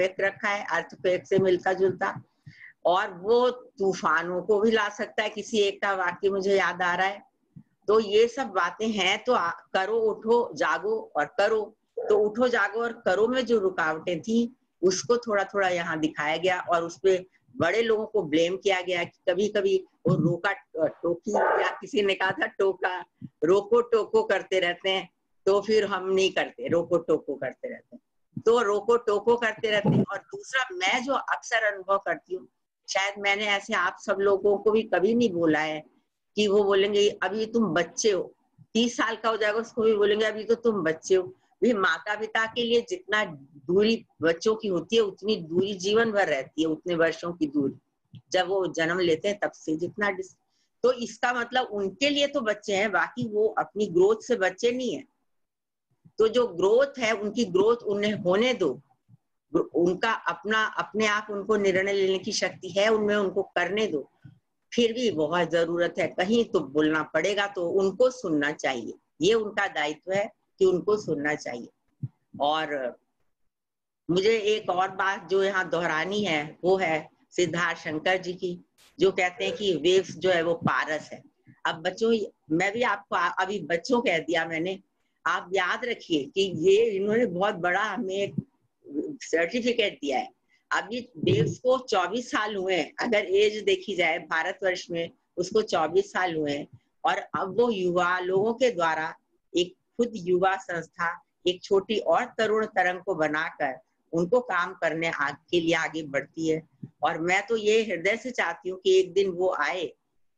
Earthquake रखा है, earthquake से मिलता जुलता, और वो तूफानों को भी ला सकता है। किसी एक का वाक्य मुझे याद आ रहा है। तो ये सब बातें हैं, तो करो, उठो, जागो और करो। तो उठो, जागो और करो में जो रुकावटें थी उसको थोड़ा थोड़ा यहाँ दिखाया गया, और उसपे बड़े लोगों को ब्लेम किया गया कि कभी कभी वो रोका टोकी, या किसी ने कहा था टोका, रोको टोको करते रहते हैं, तो फिर हम नहीं करते, रोको टोको करते रहते हैं, तो रोको टोको करते रहते हैं। और दूसरा, मैं जो अक्सर अनुभव करती हूँ, शायद मैंने ऐसे आप सब लोगों को भी कभी नहीं बोला है, कि वो बोलेंगे अभी तुम बच्चे हो, 30 साल का हो जाएगा उसको भी बोलेंगे अभी तो तुम बच्चे हो। भी माता पिता के लिए जितना दूरी बच्चों की होती है उतनी दूरी जीवन भर रहती है, उतने वर्षों की दूरी जब वो जन्म लेते हैं तब से जितना। तो इसका मतलब उनके लिए तो बच्चे हैं, बाकी वो अपनी ग्रोथ से बच्चे नहीं है। तो जो ग्रोथ है उनकी, ग्रोथ उन्हें होने दो, उनका अपना अपने आप उनको निर्णय लेने की शक्ति है उनमें, उनको करने दो। फिर भी बहुत जरूरत है, कहीं तो बोलना पड़ेगा, तो उनको सुनना चाहिए। ये उनका दायित्व है कि उनको सुनना चाहिए। और मुझे एक और बात जो यहाँ दोहरानी है वो है सिद्धार्थ शंकर जी की, जो कहते हैं कि वेव्स जो है वो पारस है। अब बच्चों, मैं भी आपको अभी बच्चों कह दिया मैंने, आप याद रखिए कि ये इन्होंने बहुत बड़ा हमें एक सर्टिफिकेट दिया है। अभी वेव्स को 24 साल हुए हैं, अगर एज देखी जाए भारतवर्ष में उसको 24 साल हुए हैं, और अब वो युवा लोगों के द्वारा एक खुद युवा संस्था, एक छोटी और तरुण तरंग को बनाकर उनको काम करने के लिए आगे बढ़ती है। और मैं तो ये हृदय से चाहती हूँ कि एक दिन वो आए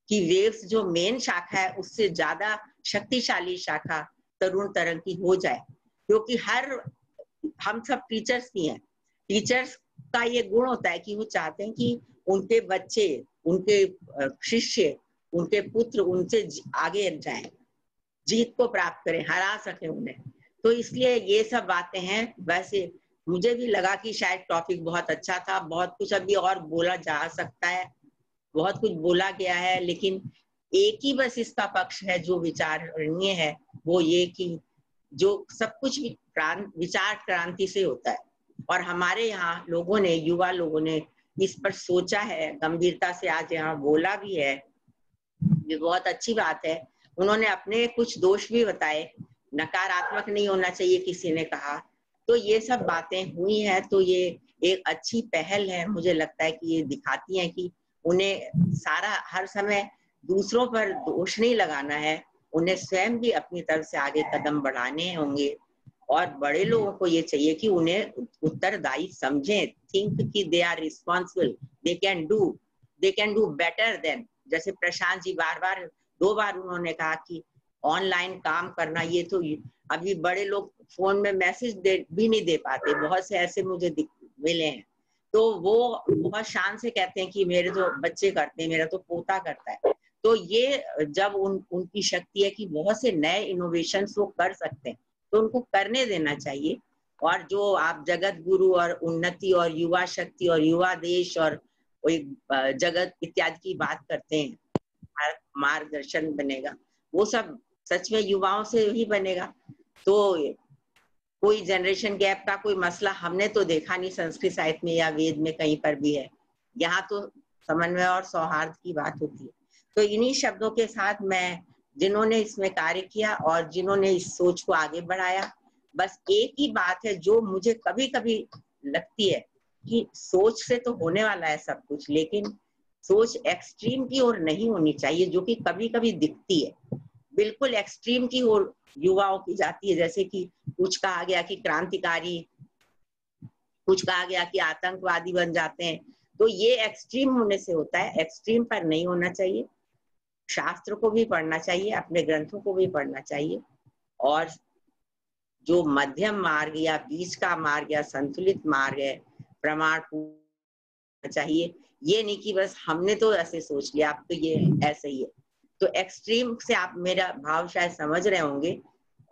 कि वेव्स जो मेन शाखा है उससे ज्यादा शक्तिशाली शाखा तरुण तरंग की हो जाए, क्योंकि हर हम सब टीचर्स ही हैं। टीचर्स का ये गुण होता है कि वो चाहते हैं कि उनके बच्चे, उनके शिष्य, उनके पुत्र उनसे आगे जाएं, जीत को प्राप्त करें, हरा सके उन्हें। तो इसलिए ये सब बातें हैं। वैसे मुझे भी लगा कि शायद टॉपिक बहुत अच्छा था, बहुत कुछ अभी और बोला जा सकता है, बहुत कुछ बोला गया है, लेकिन एक ही बस इसका पक्ष है जो विचारणीय है, वो ये कि जो सब कुछ विचार क्रांति से होता है। और हमारे यहाँ लोगों ने, युवा लोगों ने इस पर सोचा है, गंभीरता से आज यहाँ बोला भी है, ये बहुत अच्छी बात है। उन्होंने अपने कुछ दोष भी बताए, नकारात्मक नहीं होना चाहिए किसी ने कहा, तो ये सब बातें हुई हैं। तो ये एक अच्छी पहल है, मुझे लगता है कि ये दिखाती है कि उन्हें सारा हर समय दूसरों पर दोष नहीं लगाना है, उन्हें स्वयं भी अपनी तरफ से आगे कदम बढ़ाने होंगे। और बड़े लोगों को ये चाहिए कि उन्हें उत्तरदायी समझें, थिंक कि they are responsible, they can do better then. जैसे प्रशांत जी दो बार उन्होंने कहा कि ऑनलाइन काम करना, ये तो अभी बड़े लोग फोन में मैसेज भी नहीं दे पाते, बहुत से ऐसे मुझे मिले हैं, तो वो बहुत शान से कहते हैं कि मेरे तो बच्चे करते हैं, मेरा तो पोता करता है। तो ये जब उनकी शक्ति है कि बहुत से नए इनोवेशंस वो कर सकते हैं, तो उनको करने देना चाहिए। और जो आप जगत गुरु और उन्नति और युवा शक्ति और युवा देश और जगत इत्यादि की बात करते हैं, मार्गदर्शन बनेगा, वो सब सच में युवाओं से ही बनेगा। तो कोई जनरेशन गैप का कोई मसला हमने तो देखा नहीं, संस्कृत साहित्य में या वेद में कहीं पर भी है। यहाँ तो समन्वय और सौहार्द की बात होती है। तो इन्हीं शब्दों के साथ मैं, जिन्होंने इसमें कार्य किया और जिन्होंने इस सोच को आगे बढ़ाया, बस एक ही बात है जो मुझे कभी कभी लगती है कि सोच से तो होने वाला है सब कुछ, लेकिन सोच एक्सट्रीम की ओर नहीं होनी चाहिए, जो कि कभी कभी दिखती है, बिल्कुल एक्सट्रीम की ओर युवाओं की जाती है। जैसे कि कुछ कहा गया कि क्रांतिकारी, कुछ कहा गया कि आतंकवादी बन जाते हैं, तो ये एक्सट्रीम होने से होता है, एक्सट्रीम पर नहीं होना चाहिए। शास्त्र को भी पढ़ना चाहिए, अपने ग्रंथों को भी पढ़ना चाहिए, और जो मध्यम मार्ग या बीच का मार्ग या संतुलित मार्ग है, प्रमाण चाहिए। ये नहीं कि बस हमने तो ऐसे सोच लिया, आप तो ये ऐसे ही है। तो एक्सट्रीम से आप मेरा भाव शायद समझ रहे होंगे।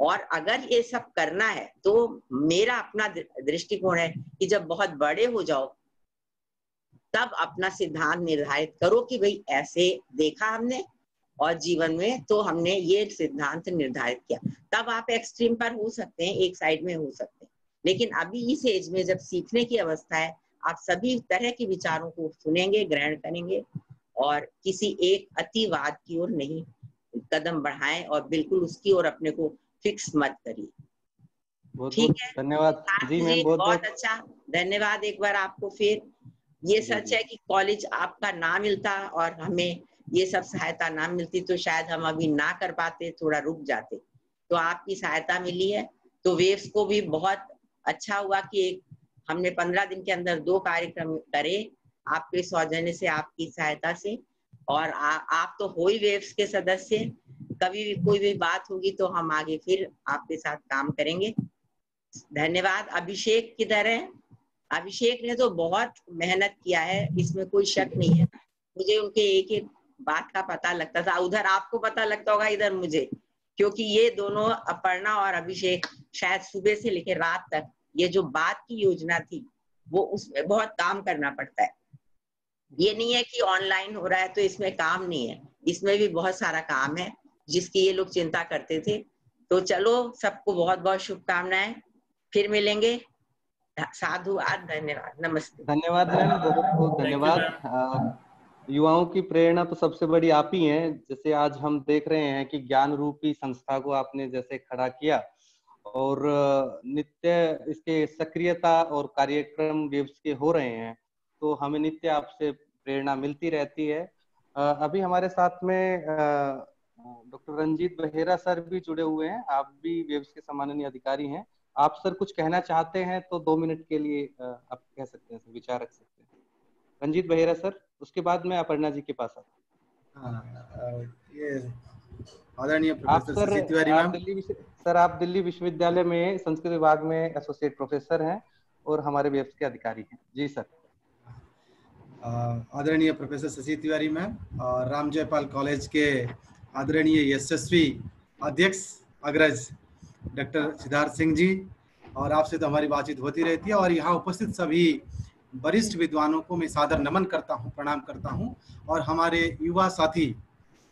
और अगर ये सब करना है तो मेरा अपना दृष्टिकोण है कि जब बहुत बड़े हो जाओ तब अपना सिद्धांत निर्धारित करो कि भाई ऐसे देखा हमने और जीवन में तो हमने ये सिद्धांत निर्धारित किया, तब आप एक्सट्रीम पर हो सकते हैं, एक साइड में हो सकते हैं। लेकिन अभी इस एज में जब सीखने की अवस्था है, आप सभी तरह के विचारों को सुनेंगे, ग्रहण करेंगे और किसी एक अतिवाद की ओर नहीं कदम बढ़ाएं और बिल्कुल उसकी ओर अपने को फिक्स मत करिए। ठीक है, धन्यवाद जी मैम, बहुत अच्छा, धन्यवाद एक बार आपको फिर। ये सच है कि कॉलेज आपका ना मिलता और हमें ये सब सहायता ना मिलती तो शायद हम अभी ना कर पाते, थोड़ा रुक जाते, तो आपकी सहायता मिली है। तो वेव्स को भी बहुत अच्छा हुआ कि एक हमने 15 दिन के अंदर 2 कार्यक्रम करे आपके सौजन्य से, आपकी सहायता से। और आप तो हो ही वेव्स के सदस्य, कभी भी कोई भी बात होगी तो हम आगे फिर आपके साथ काम करेंगे। धन्यवाद। अभिषेक किधर है? अभिषेक ने तो बहुत मेहनत किया है, इसमें कोई शक नहीं है। मुझे उनके एक एक बात का पता लगता था, उधर आपको पता लगता होगा, इधर मुझे, क्योंकि ये दोनों अपर्णा और अभिषेक शायद सुबह से लेकर रात तक ये जो बात की योजना थी वो उसमें बहुत काम करना पड़ता है। ये नहीं है कि ऑनलाइन हो रहा है तो इसमें काम नहीं है, इसमें भी बहुत सारा काम है जिसकी ये लोग चिंता करते थे। तो चलो, सबको बहुत बहुत शुभकामनाएं, फिर मिलेंगे। साधुवाद, धन्यवाद, नमस्ते। धन्यवाद मैम, बहुत बहुत धन्यवाद। युवाओं की प्रेरणा तो सबसे बड़ी आप ही हैं। जैसे आज हम देख रहे हैं कि ज्ञान रूपी संस्था को आपने जैसे खड़ा किया और नित्य इसके सक्रियता और कार्यक्रम वेव्स के हो रहे हैं, तो हमें नित्य आपसे प्रेरणा मिलती रहती है। अभी हमारे साथ में डॉक्टर रंजीत बेहरा सर भी जुड़े हुए हैं, आप भी वेव्स के सम्माननीय अधिकारी हैं। आप सर कुछ कहना चाहते हैं तो 2 मिनट के लिए आप कह सकते हैं, विचार रख सकते हैं। रंजीत बेहरा सर, उसके बाद मैं अपर्णा जी के पास आता हूँ। आप दिल्ली विश्वविद्यालय में संस्कृत विभाग में एसोसिएट प्रोफेसर हैं और हमारे वेव्स के अधिकारी हैं। जी सर। आदरणीय प्रोफेसर शशि तिवारी मैम और राम जयपाल कॉलेज के आदरणीय यशस्वी अध्यक्ष अग्रज डॉक्टर सिद्धार्थ सिंह जी, और आपसे तो हमारी बातचीत होती रहती है, और यहाँ उपस्थित सभी वरिष्ठ विद्वानों को मैं सादर नमन करता हूँ, प्रणाम करता हूँ। और हमारे युवा साथी,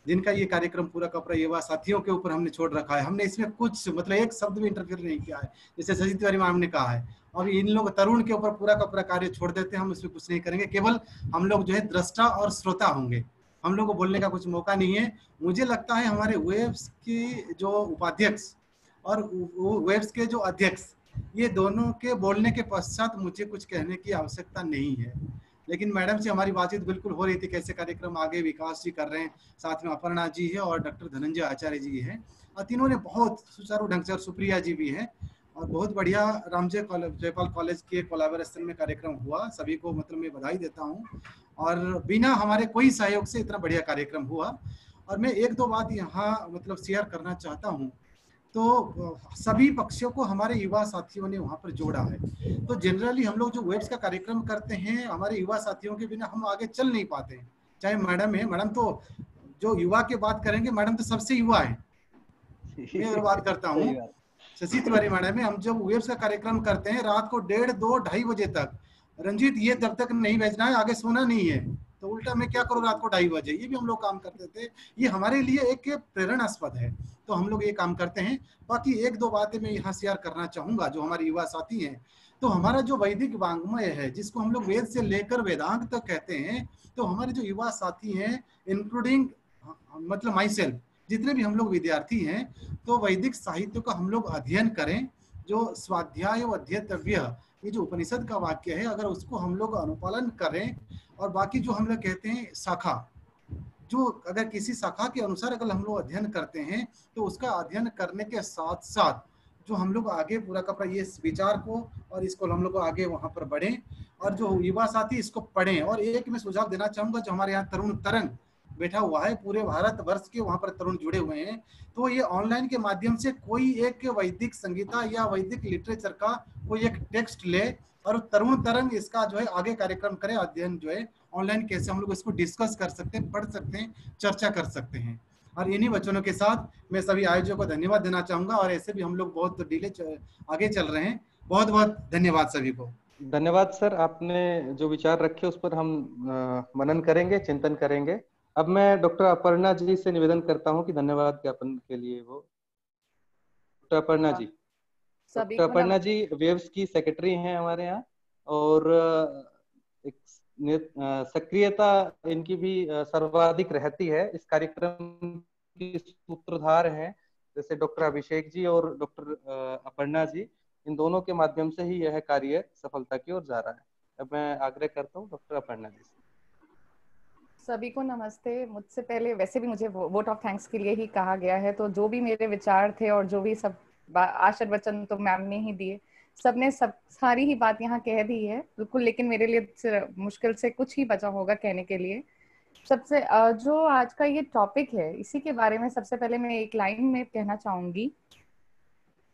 जिनका ये कार्यक्रम पूरा का पूरा युवा साथियों के ऊपर हमने छोड़ रखा है, हमने इसमें कुछ मतलब एक शब्द भी इंटरफेयर नहीं किया है। जैसे शशि तिवारी मैम ने कहा है, और इन लोग तरुण के ऊपर पूरा का पूरा कार्य छोड़ देते हैं, हम उसमें कुछ नहीं करेंगे। केवल हम लोग जो है दृष्टा और श्रोता होंगे, हम लोग को बोलने का कुछ मौका नहीं है। मुझे लगता है हमारे वेव्स की जो उपाध्यक्ष और वेव्स के जो अध्यक्ष, ये दोनों के बोलने के पश्चात मुझे कुछ कहने की आवश्यकता नहीं है। लेकिन मैडम से हमारी बातचीत बिल्कुल हो रही थी, कैसे कार्यक्रम आगे विकास जी कर रहे हैं, साथ में अपर्णा जी है और डॉक्टर धनंजय आचार्य जी हैं, और तीनों ने बहुत सुचारू ढंग से, और सुप्रिया जी भी हैं, और बहुत बढ़िया राम जयपाल कॉलेज के कोलैबोरेशन में कार्यक्रम हुआ। सभी को मतलब मैं बधाई देता हूँ, और बिना हमारे कोई सहयोग से इतना बढ़िया कार्यक्रम हुआ। और मैं 1-2 बात यहाँ मतलब शेयर करना चाहता हूँ। तो सभी पक्षों को हमारे युवा साथियों ने वहाँ पर जोड़ा है। तो जनरली हम लोग जो वेब्स का कार्यक्रम करते हैं, हमारे युवा साथियों के बिना हम आगे चल नहीं पाते हैं। चाहे मैडम है, मैडम तो जो युवा के बात करेंगे, मैडम तो सबसे युवा है, मैं बात करता हूँ शशि तिवारी मैडम है। हम जब वेब्स का कार्यक्रम करते हैं रात को 1:30, 2, 2:30 बजे तक, रंजीत ये तब तक नहीं भेजना है, आगे सोना नहीं है, तो उल्टा मैं क्या करूँ रात को 2:30 बजे, ये भी हम लोग काम करते थे। ये हमारे लिए एक प्रेरणास्पद है, तो हम लोग ये काम करते हैं। बाकी 1-2 बातें मैं यहाँ शेयर करना चाहूँगा जो हमारे युवा साथी हैं। तो हमारा जो वैदिक वांग्मय है, जिसको हम लोग वेद से लेकर वेदांग तक कहते हैं, तो हमारे जो युवा साथी हैं, इंक्लूडिंग मतलब माई सेल्फ, जितने भी हम लोग विद्यार्थी हैं, तो वैदिक साहित्य का हम लोग अध्ययन करें। जो स्वाध्याय व अध्येतव्य, ये जो उपनिषद का वाक्य है, अगर उसको हम लोग अनुपालन करें, और बाकी जो हम लोग कहते हैं शाखा, जो अगर किसी शाखा के अनुसार अगर हम लोग अध्ययन करते हैं, तो उसका अध्ययन करने के साथ साथ जो हम लोग आगे पूरा का पूरा ये विचार को और इसको हम लोग आगे वहाँ पर बढ़ें, और जो युवा साथी इसको पढ़ें। और एक मैं सुझाव देना चाहूँगा, जो हमारे यहाँ तरुण तरंग बैठा हुआ है, पूरे भारत वर्ष के वहाँ पर तरुण जुड़े हुए हैं, तो ये ऑनलाइन के माध्यम से कोई एक वैदिक संगीता या वैदिक लिटरेचर का कोई एक टेक्स्ट ले, और तरुण तरंग इसका जो है आगे कार्यक्रम करें, अध्ययन जो है ऑनलाइन कैसे हम लोग इसको डिस्कस कर सकते हैं, पढ़ सकते हैं, चर्चा कर सकते हैं। और इन्हीं वचनों के साथ मैं सभी आयोजकों को धन्यवाद देना चाहूँगा, और ऐसे भी हम लोग बहुत डिले आगे चल रहे हैं। बहुत बहुत धन्यवाद सभी को। धन्यवाद सर, आपने जो विचार रखे उस पर हम मनन करेंगे, चिंतन करेंगे। अब मैं डॉक्टर अपर्णा जी से निवेदन करता हूँ कि धन्यवाद ज्ञापन के लिए वो। Doctor Aparna ji, doctor Aparna ji waves की सेक्रेटरी हैं हमारे यहाँ, और एक सक्रियता इनकी भी सर्वाधिक रहती है। इस कार्यक्रम की सूत्रधार हैं जैसे डॉक्टर अभिषेक जी और डॉक्टर अपर्णा जी, इन दोनों के माध्यम से ही यह कार्य सफलता की ओर जा रहा है। अब मैं आग्रह करता हूँ डॉक्टर अपर्णा जी से। सभी को नमस्ते। मुझसे पहले वैसे भी मुझे वोट ऑफ थैंक्स के लिए ही कहा गया है, तो जो भी मेरे विचार थे और जो भी सब आशीर्वचन तो मैम ने ही दिए, सबने सब सारी ही बात यहाँ कह दी है बिल्कुल, लेकिन मेरे लिए मुश्किल से कुछ ही बचा होगा कहने के लिए। सबसे जो आज का ये टॉपिक है इसी के बारे में सबसे पहले मैं एक लाइन में कहना चाहूंगी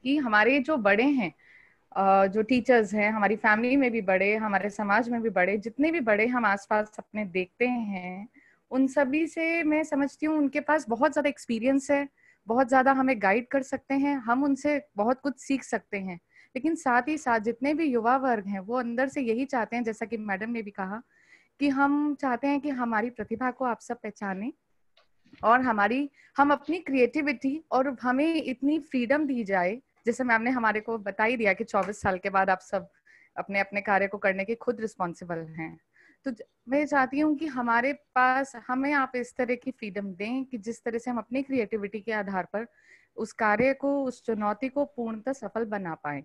कि हमारे जो बड़े हैं, जो टीचर्स हैं, हमारी फैमिली में भी बड़े, हमारे समाज में भी बड़े, जितने भी बड़े हम आसपास अपने देखते हैं, उन सभी से मैं समझती हूँ उनके पास बहुत ज़्यादा एक्सपीरियंस है, बहुत ज़्यादा हमें गाइड कर सकते हैं, हम उनसे बहुत कुछ सीख सकते हैं। लेकिन साथ ही साथ जितने भी युवा वर्ग हैं वो अंदर से यही चाहते हैं, जैसा कि मैडम ने भी कहा, कि हम चाहते हैं कि हमारी प्रतिभा को आप सब पहचानें और हम अपनी क्रिएटिविटी और हमें इतनी फ्रीडम दी जाए, जैसे मैम ने हमारे को बता ही दिया कि 24 साल के बाद आप सब अपने अपने कार्य को करने के खुद रिस्पॉन्सिबल हैं। तो मैं चाहती हूँ कि हमारे पास हमें आप इस तरह की फ्रीडम दें कि जिस तरह से हम अपनी क्रिएटिविटी के आधार पर उस कार्य को, उस चुनौती को पूर्णतः सफल बना पाएं।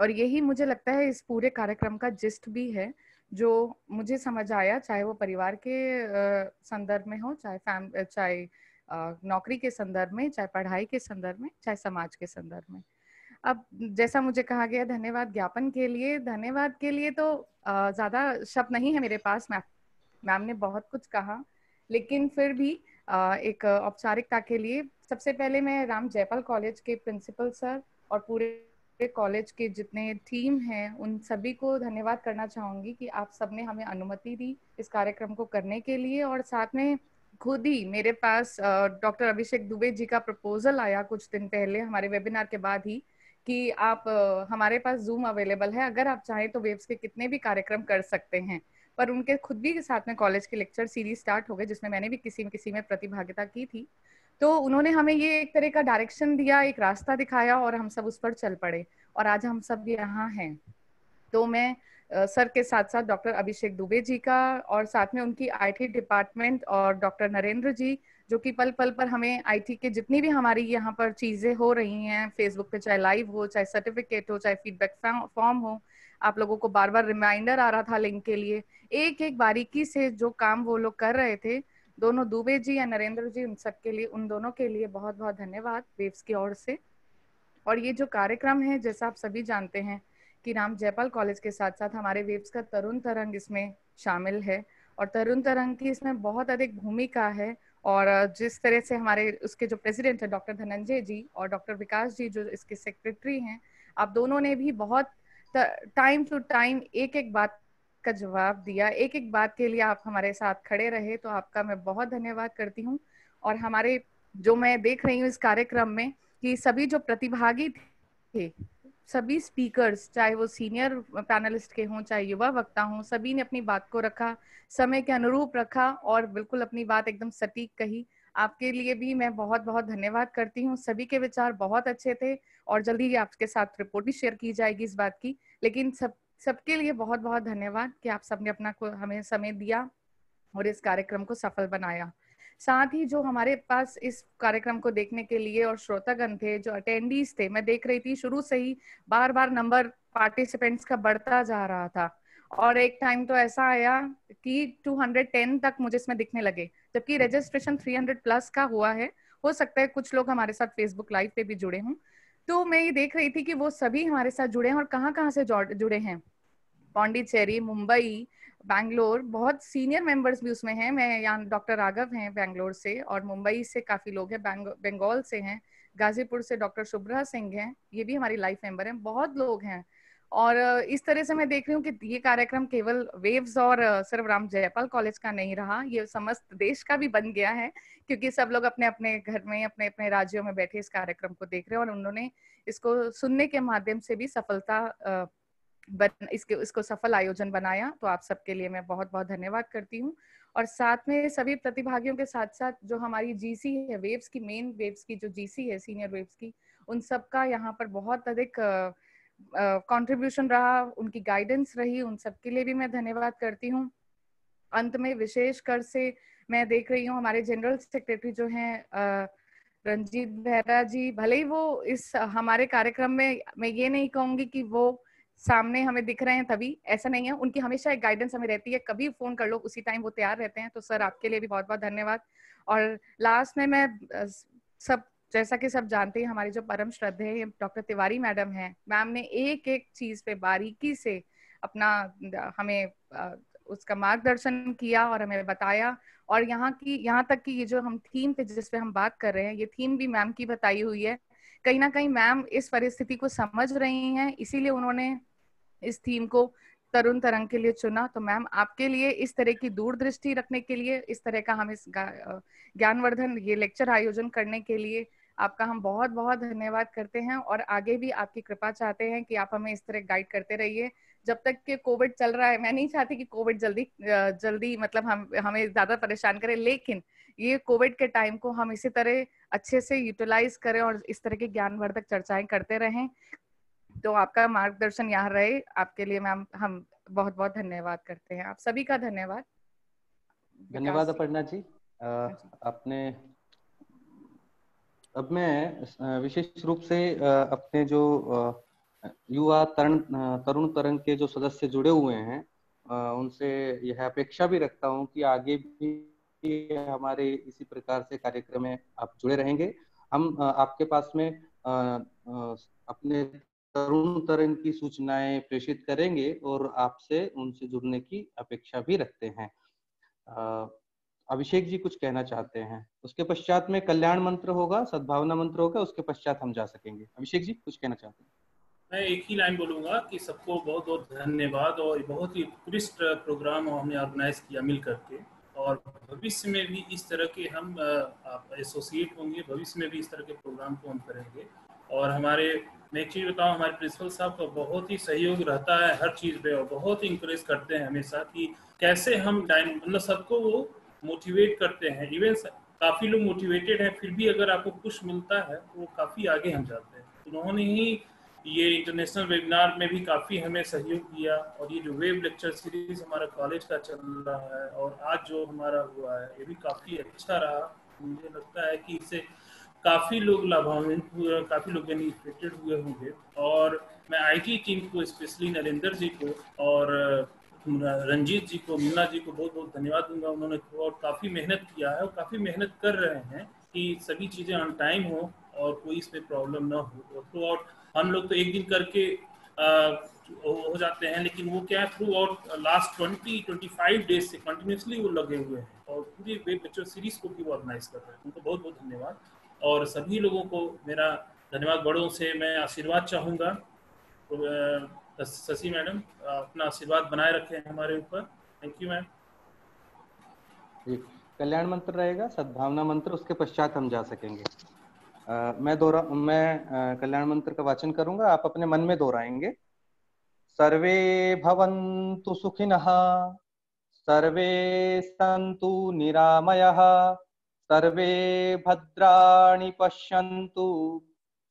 और यही मुझे लगता है इस पूरे कार्यक्रम का जिस्ट भी है, जो मुझे समझ आया, चाहे वो परिवार के संदर्भ में हो, चाहे नौकरी के संदर्भ में, चाहे पढ़ाई के संदर्भ में, चाहे समाज के संदर्भ में। अब जैसा मुझे कहा गया धन्यवाद ज्ञापन के लिए, धन्यवाद के लिए तो ज्यादा शब्द नहीं है मेरे पास। मैम ने बहुत कुछ कहा, लेकिन फिर भी एक औपचारिकता के लिए सबसे पहले मैं राम जयपाल कॉलेज के प्रिंसिपल सर और पूरे कॉलेज के जितने टीम हैं उन सभी को धन्यवाद करना चाहूँगी कि आप सबने हमें अनुमति दी इस कार्यक्रम को करने के लिए। और साथ में खुद ही मेरे पास डॉक्टर अभिषेक दुबे जी का प्रपोजल आया कुछ दिन पहले हमारे वेबिनार के बाद ही, कि आप हमारे पास जूम अवेलेबल है, अगर आप चाहें तो वेव्स के कितने भी कार्यक्रम कर सकते हैं। पर उनके खुद भी के साथ में कॉलेज के लेक्चर सीरीज स्टार्ट हो गए, जिसमें मैंने भी किसी में प्रतिभागिता की थी। तो उन्होंने हमें ये एक तरह का डायरेक्शन दिया, एक रास्ता दिखाया, और हम सब उस पर चल पड़े और आज हम सब यहाँ हैं। तो मैं सर के साथ साथ डॉक्टर अभिषेक दुबे जी का और साथ में उनकी IT डिपार्टमेंट और डॉक्टर नरेंद्र जी, जो कि पल पल पर हमें IT के जितनी भी हमारी यहाँ पर चीजें हो रही हैं, फेसबुक पे चाहे लाइव हो, चाहे सर्टिफिकेट हो, चाहे फीडबैक फॉर्म हो, आप लोगों को बार बार रिमाइंडर आ रहा था लिंक के लिए, एक एक बारीकी से जो काम वो लोग कर रहे थे, दोनों दुबे जी या नरेंद्र जी, उन सब के लिए, उन दोनों के लिए बहुत बहुत धन्यवाद वेव्स की ओर से। और ये जो कार्यक्रम है, जैसा आप सभी जानते हैं कि राम जयपाल कॉलेज के साथ साथ हमारे वेव्स का तरुण तरंग इसमें शामिल है, और तरुण तरंग की इसमें बहुत अधिक भूमिका है। और जिस तरह से हमारे उसके जो प्रेसिडेंट है डॉक्टर धनंजय जी और डॉक्टर विकास जी जो इसके सेक्रेटरी हैं, आप दोनों ने भी बहुत टाइम टू टाइम एक एक बात का जवाब दिया, एक एक बात के लिए आप हमारे साथ खड़े रहे, तो आपका मैं बहुत धन्यवाद करती हूँ। और हमारे जो मैं देख रही हूँ इस कार्यक्रम में कि सभी जो प्रतिभागी थे, सभी स्पीकर्स, चाहे वो सीनियर पैनलिस्ट के हों, चाहे युवा वक्ता हों, सभी ने अपनी बात को रखा, समय के अनुरूप रखा और बिल्कुल अपनी बात एकदम सटीक कही। आपके लिए भी मैं बहुत बहुत धन्यवाद करती हूँ। सभी के विचार बहुत अच्छे थे और जल्दी ही आपके साथ रिपोर्ट भी शेयर की जाएगी इस बात की। लेकिन सबके लिए बहुत बहुत धन्यवाद कि आप सबने अपना हमें समय दिया और इस कार्यक्रम को सफल बनाया। साथ ही जो हमारे पास इस कार्यक्रम को देखने के लिए और श्रोतागण थे, जो अटेंडीज थे, मैं देख रही थी शुरू से ही बार बार नंबर पार्टिसिपेंट्स का बढ़ता जा रहा था, और एक टाइम तो ऐसा आया कि 210 तक मुझे इसमें दिखने लगे, जबकि रजिस्ट्रेशन 300 प्लस का हुआ है। हो सकता है कुछ लोग हमारे साथ फेसबुक लाइव पे भी जुड़े हों, तो मैं ये देख रही थी कि वो सभी हमारे साथ जुड़े हैं और कहाँ से जुड़े हैं, पौंडीचेरी, मुंबई, बैंगलोर, बहुत सीनियर मेंबर्स भी उसमें हैं। मैं यहाँ डॉक्टर राघव हैं बैंगलोर से, और मुंबई से काफ़ी लोग हैं, बंगाल से हैं, गाजीपुर से डॉक्टर शुभ्रा सिंह हैं, ये भी हमारी लाइफ मेंबर हैं, बहुत लोग हैं। और इस तरह से मैं देख रही हूँ कि ये कार्यक्रम केवल वेव्स और सिर्फ राम जयपाल कॉलेज का नहीं रहा, ये समस्त देश का भी बन गया है, क्योंकि सब लोग अपने अपने घर में, अपने अपने राज्यों में बैठे इस कार्यक्रम को देख रहे हैं और उन्होंने इसको सुनने के माध्यम से भी सफलता इसको सफल आयोजन बनाया। तो आप सबके लिए मैं बहुत बहुत धन्यवाद करती हूँ। और साथ में सभी प्रतिभागियों के साथ साथ जो हमारी GC है वेव्स की, मेन वेव्स की जो GC है, सीनियर वेव्स की, उन सब का यहाँ पर बहुत अधिक कंट्रीब्यूशन रहा, उनकी गाइडेंस रही, उन सबके लिए भी मैं धन्यवाद करती हूँ। अंत में विशेषकर से मैं देख रही हूँ हमारे जनरल सेक्रेटरी जो हैं रंजीत बेहरा जी, भले ही वो इस हमारे कार्यक्रम में, मैं ये नहीं कहूँगी कि वो सामने हमें दिख रहे हैं तभी, ऐसा नहीं है, उनकी हमेशा एक गाइडेंस हमें रहती है, कभी फोन कर लो उसी टाइम वो तैयार रहते हैं। तो सर आपके लिए भी बहुत बहुत धन्यवाद। और लास्ट में मैं सब, जैसा कि सब जानते हैं, हमारे जो परम श्रद्धेय डॉक्टर तिवारी मैडम हैं, मैम ने एक एक चीज पे बारीकी से अपना हमें उसका मार्गदर्शन किया और हमें बताया, और यहाँ तक कि ये जो हम थीम पे जिस पे हम बात कर रहे हैं, ये थीम भी मैम की बताई हुई है। कहीं ना कहीं मैम इस परिस्थिति को समझ रही हैं, इसीलिए उन्होंने इस थीम को तरुण तरंग के लिए चुना। तो मैम आपके लिए इस तरह की दूरदृष्टि रखने के लिए, इस तरह का हम इस ज्ञानवर्धन ये लेक्चर आयोजन करने के लिए आपका हम बहुत बहुत धन्यवाद करते हैं, और आगे भी आपकी कृपा चाहते हैं कि आप हमें इस तरह गाइड करते रहिए जब तक कि कोविड चल रहा है। मैं नहीं चाहती कि कोविड जल्दी मतलब हमें ज्यादा परेशान करे, लेकिन ये कोविड के टाइम को हम इसी तरह अच्छे से यूटिलाइज करें और इस तरह की ज्ञानवर्धक चर्चाएं करते रहें। तो आपका मार्गदर्शन यहाँ रहे, आपके लिए मैम हम बहुत बहुत धन्यवाद करते हैं। आप सभी का धन्यवाद। धन्यवाद अपर्णा जी। आपने अब मैं विशेष रूप से अपने जो युवा तरुण तरंग के जो सदस्य जुड़े हुए हैं उनसे यह अपेक्षा भी रखता हूं कि आगे भी हमारे इसी प्रकार से कार्यक्रम में आप जुड़े रहेंगे। हम आपके पास में अपने तरुण तरंग की सूचनाएं प्रेषित करेंगे और आपसे उनसे जुड़ने की अपेक्षा भी रखते हैं। अभिषेक जी कुछ कहना चाहते हैं, उसके पश्चात में कल्याण मंत्र होगा, सद्भावना मंत्र होगा, उसके पश्चात हम जा सकेंगे। अभिषेक जी कुछ कहना चाहते हैं? मैं एक ही लाइन बोलूंगा कि सबको बहुत बहुत धन्यवाद, और बहुत ही उत्कृष्ट प्रोग्राम हमने ऑर्गेनाइज किया मिल करके, और भविष्य में भी इस तरह के हम एसोसिएट होंगे, भविष्य में भी इस तरह के प्रोग्राम को हम करेंगे। और हमारे, मैं एक चीज़ बताऊँ, हमारे प्रिंसिपल साहब का बहुत ही सहयोग रहता है हर चीज़ पे, और बहुत ही इंकरेज करते हैं हमेशा कि कैसे हम मतलब सबको वो मोटिवेट करते हैं। इवन काफ़ी लोग मोटिवेटेड हैं, फिर भी अगर आपको कुछ मिलता है तो वो काफ़ी आगे हम जाते हैं। उन्होंने ही ये इंटरनेशनल वेबिनार में भी काफ़ी हमें सहयोग दिया, और ये जो वेब लेक्चर सीरीज हमारा कॉलेज का चल रहा है और आज जो हमारा हुआ है ये भी काफ़ी अच्छा रहा। मुझे लगता है कि इससे काफ़ी लोग लाभान्वित हुए, काफ़ी लोग बेनिफिटेड हुए होंगे। और मैं आईटी टीम को, स्पेशली नरेंद्र जी को और रंजीत जी को, मीना जी को बहुत बहुत धन्यवाद दूंगा। उन्होंने और काफ़ी मेहनत किया है और काफ़ी मेहनत कर रहे हैं कि सभी चीज़ें ऑन टाइम हो और कोई इसमें प्रॉब्लम ना हो। थ्रू आउट हम लोग तो एक दिन करके हो जाते हैं, लेकिन वो क्या है, थ्रू आउट लास्ट 20-25 डेज से कंटिन्यूसली वो लगे हुए हैं और पूरी वेब लेक्चर सीरीज को भी वो ऑर्गेनाइज कर रहे हैं। उनको बहुत बहुत धन्यवाद। और सभी लोगों को मेरा धन्यवाद। बड़ों से मैं आशीर्वाद चाहूँगा। तो शशि मैडम अपना आशीर्वाद बनाए रखें हमारे ऊपर। Thank you ma'am. जी, कल्याण मंत्र रहेगा, सद्भावना मंत्र, उसके पश्चात हम जा सकेंगे। मैं कल्याण मंत्र का वाचन करूंगा, आप अपने मन में दोहराएंगे। सर्वे भवन्तु सुखिनः, सर्वे सन्तु निरामयः, सर्वे भद्राणि पश्यन्तु,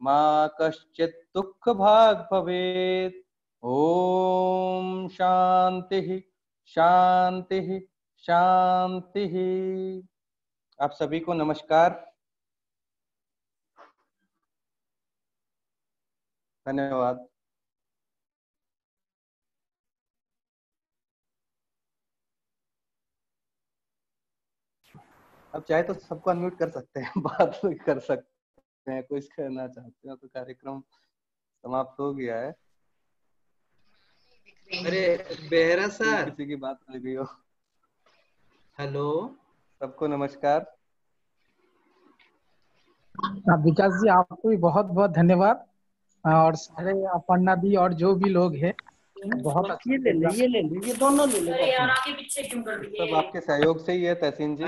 मा कश्चित् दुःख भाग् भवेत्। ओम शांतिः शांतिः शांतिः। आप सभी को नमस्कार, धन्यवाद। अब चाहे तो सबको अनम्यूट कर सकते हैं, बात कर सकते हैं, कुछ करना चाहते हैं। तो कार्यक्रम समाप्त हो गया है। अरे बेहरा सर, किसी की बात लग गई हो। हेलो, सबको नमस्कार। विकास जी आपको भी बहुत बहुत धन्यवाद, और सारे अपना भी और जो भी लोग हैं, बहुत अच्छे। ये ले दोनों ले लो यार, आगे पीछे क्यों कर दिए? सब आपके सहयोग से ही है तहसीन जी।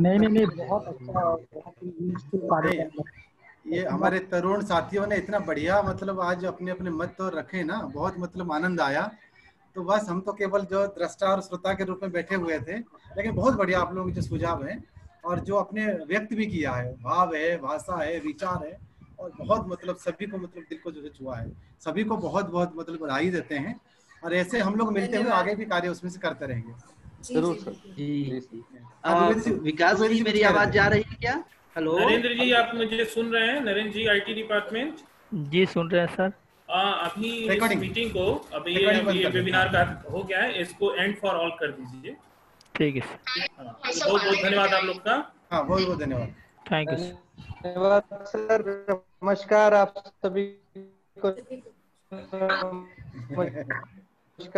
नहीं, बहुत अच्छा बहुत। ये हमारे तरुण साथियों ने इतना बढ़िया, मतलब आज अपने अपने मत तो रखे ना, बहुत मतलब आनंद आया। तो बस हम तो केवल जो दृष्टा और श्रोता के रूप में बैठे हुए थे, लेकिन बहुत बढ़िया आप लोगों के जो सुझाव हैं और जो अपने व्यक्त भी किया है, भाव है, भाषा है, विचार है, और बहुत मतलब सभी को मतलब दिल को जो छुआ है, सभी को बहुत बहुत मतलब बधाई देते हैं और ऐसे हम लोग मिलते हुए आगे भी कार्य उसमें से करते रहेंगे। जरूर सर। विकास जी मेरी आवाज जा रही है क्या? हेलो नरेंद्र जी, आप मुझे सुन रहे हैं? नरेंद्र जी आईटी डिपार्टमेंट जी, सुन रहे हैं सर। अपनी इस मीटिंग को अभी ये वेबिनार का हो गया है, इसको एंड फॉर ऑल कर दीजिए। ठीक है, बहुत बहुत धन्यवाद आप लोग का। हाँ बहुत बहुत धन्यवाद, थैंक यू धन्यवाद सर। नमस्कार आप सभी को।